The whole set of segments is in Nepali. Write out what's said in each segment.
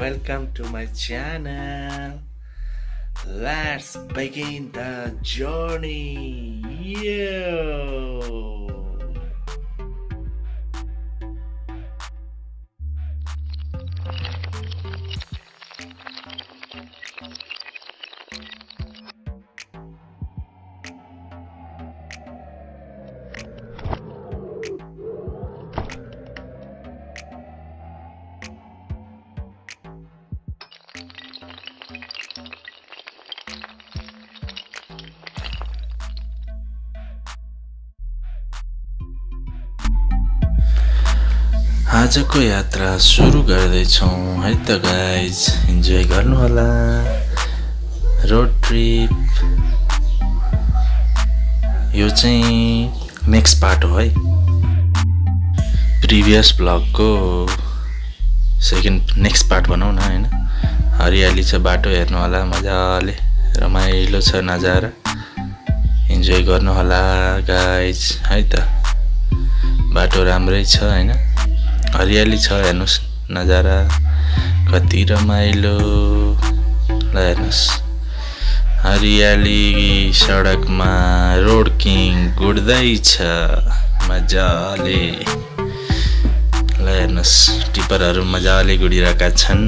welcome to my channel. Let's begin the journey. Yo. आजको यात्रा सुरु गर्दै छौं है त गाइज, इन्जोय गर्नु होला। रोड ट्रिप यो चाहिँ नेक्स्ट पार्ट हो है, प्रिभियस ब्लगको सेकेन्ड नेक्स्ट पार्ट भनौँ न हैन। हरियाली छ, बाटो हेर्नु होला, मजाले रमाइलो छ नजारा, इन्जोय गर्नु होला गाइज है त। बाटो राम्रै छ हैन, हरियाली छ, हेर्नुस् नजारा कति रमाइलो। ल हेर्नुस् हरियाली सडकमा रोड किङ गुड्दै छ मजाले। ल हेर्नुस् टिपरहरू मजाले गुडिरहेका छन्।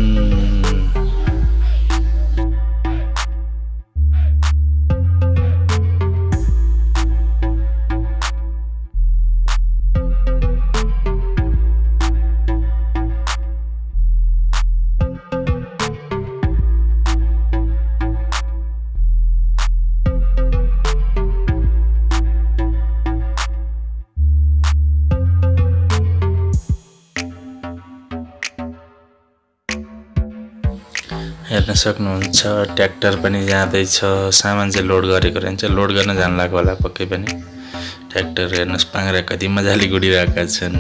हेर्न सक्नुहुन्छ ट्र्याक्टर पनि जाँदैछ, सामान चाहिँ लोड गरेको रहेछ, लोड गर्न जान लाग्यो होला पक्कै पनि। ट्र्याक्टर हेर्नुहोस् पाङ्रा कति मजाले गुडिरहेका छन्।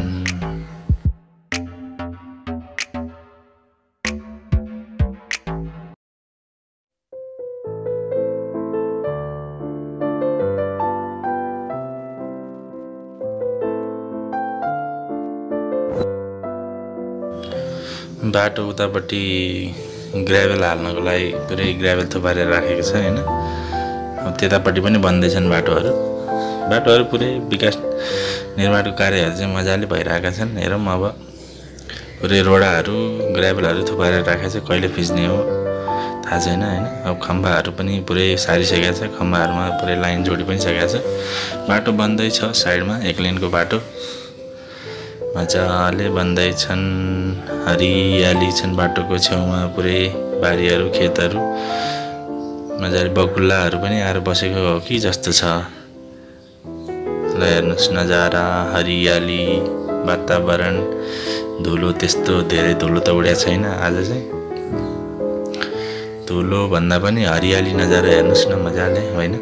बाटो उतापट्टि ग्राभेल हाल्नको लागि पुरै ग्राभेल थुपारेर राखेको छ हैन। अब त्यतापट्टि पनि बन्दैछन् बाटोहरू, पुरै विकास निर्माणको कार्यहरू चाहिँ मजाले भइरहेका छन्। हेरौँ अब पुरै रोडाहरू ग्राभेलहरू थुपारेर राखेको छ, कहिले फिच्ने हो थाहा छैन हैन। अब खम्बाहरू पनि पुरै सारिसकेको छ, खम्बाहरूमा पुरै लाइन जोडी पनि सकेको छ। बाटो बन्दै छ, साइडमा एक लेनको बाटो मजाले बन्दै छन्। हरियाली छन्, बाटोको छेउमा पुरै बारीहरू खेतहरू मजाले, बकुल्लाहरू पनि आएर बसेको हो कि जस्तो छ। ल हेर्नुहोस् नजारा, हरियाली वातावरण, धुलो त्यस्तो धेरै धुलो त उड्या छैन आज चाहिँ। धुलो भन्दा पनि हरियाली नजारा हेर्नुहोस् न मजाले होइन,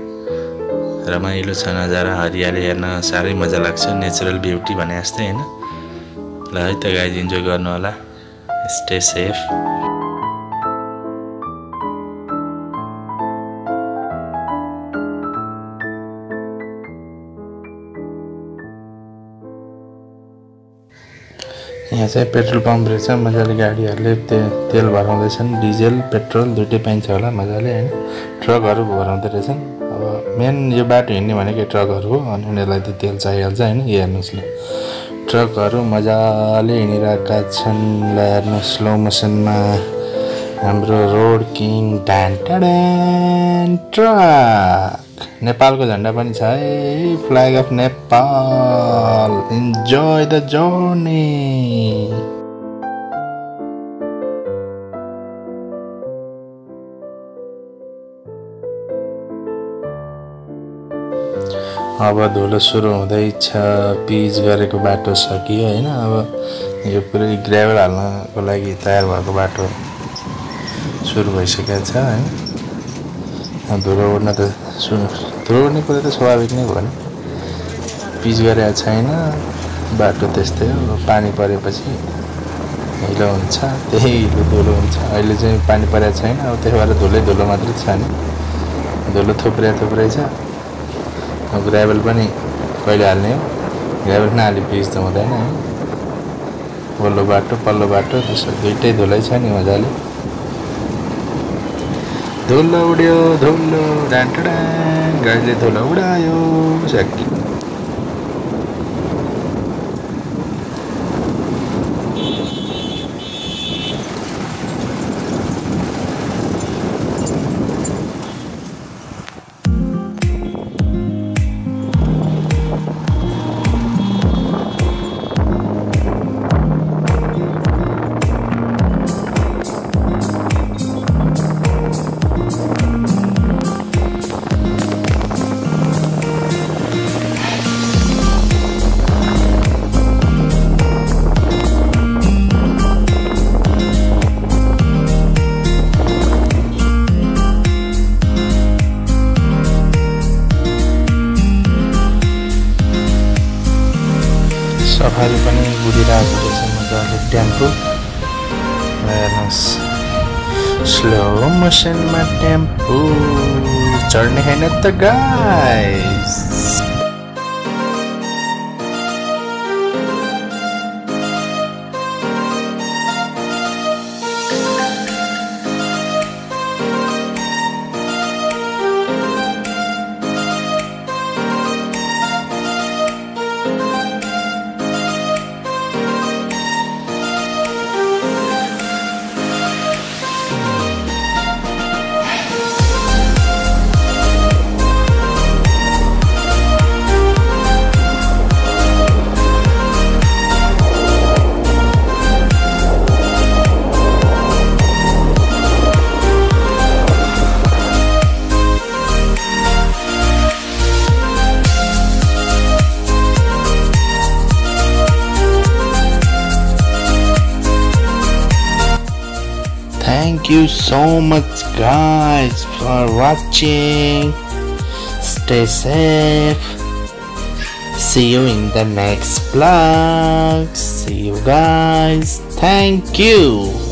रमाइलो छ नजारा। हरियाली हेर्न साह्रै मजा लाग्छ, नेचुरल ब्युटी भने जस्तै होइन। ल है त गाइज, इन्जोय गर्नु होला, स्टे सेफ। यहाँ चाहिँ पेट्रोल पम्प रहेछ, मजाले गाडीहरूले तेल भराउँदैछन्, डिजेल पेट्रोल दुइटै पाइन्छ होला मजाले होइन। ट्रकहरू भराउँदै रहेछन्। अब मेन यो बाटो हिँड्ने भनेको ट्रकहरू हो, अनि उनीहरूलाई त तेल चाहिहाल्छ होइन। यो हेर्नुहोस् ल ट्रकहरू मजाले हिँडिरहेका छन्। ल हेर्नुहोस् स्लो मोसनमा हाम्रो रोड किङ ट्रक, नेपालको झन्डा पनि छ है, flag of Nepal. Enjoy the journey. अब धुलो सुरु हुँदैछ, पिच गरेको बाटो सकियो होइन। अब यो पुरै ग्राभल हाल्नको लागि तयार भएको बाटो सुरु भइसकेको छ होइन। धुलो उड्न त धुलो उड्ने कुरा त स्वाभाविक नै भयो नि, पिच गरेको छैन बाटो, त्यस्तै हो। पानी परेपछि हिलो हुन्छ, त्यही हिलो धुलो हुन्छ। अहिले चाहिँ पानी परेको छैन, अब त्यही भएर धुलो मात्रै छ नि, धुलो थुप्रै छ। ग्राभल पनि कहिले हाल्ने हो, ग्राभल नहाले पिच त हुँदैन है। पल्लो बाटो त्यसो दुईटै धुलै छ नि मजाले धुलो उड्यो धुलो डान्टडा गाडीले धुलो उडायो सक्की safari pani budiरहेको रहेछ मजाले टेम्पो हेर्नुस् स्लो मोशनमा टेम्पो चढ्ने हैन त guys Thank you so much guys for watching. Stay safe. See you in the next vlog. See you guys. Thank you.